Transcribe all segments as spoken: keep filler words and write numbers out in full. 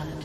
blood.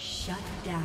Shut down.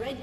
Red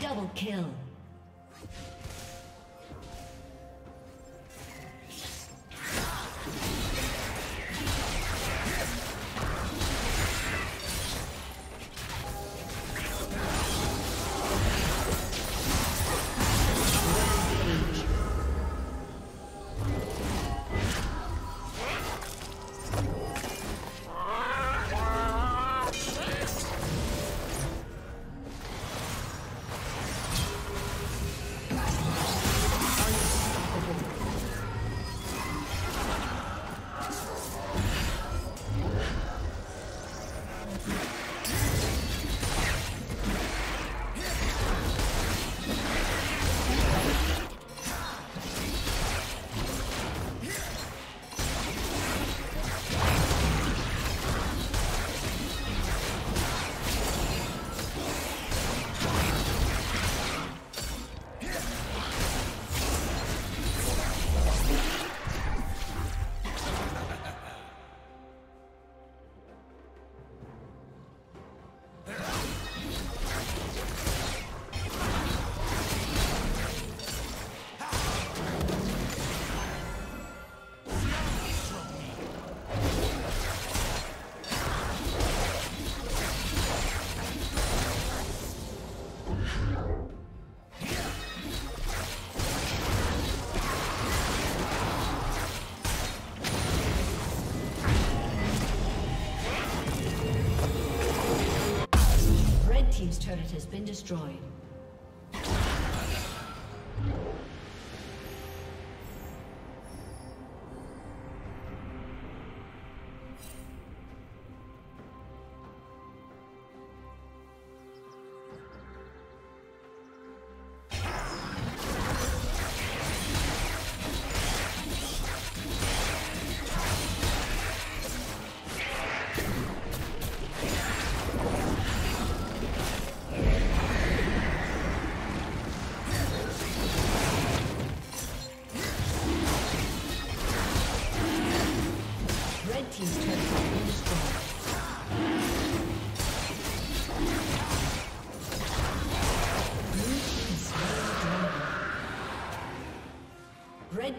Double kill. Team's turret has been destroyed.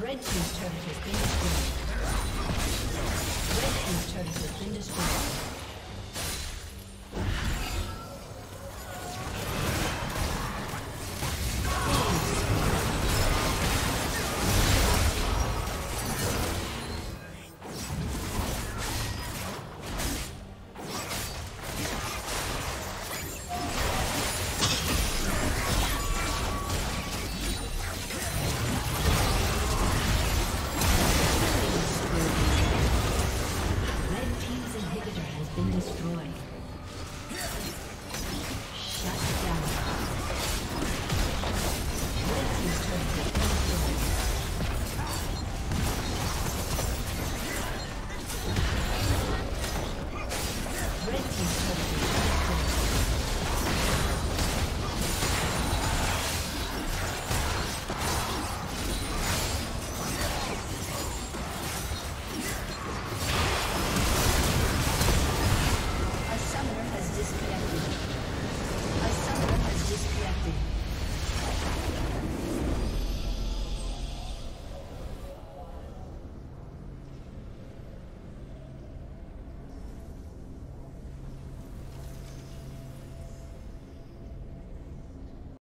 Red team's turret has been destroyed. Red team's turret has been destroyed.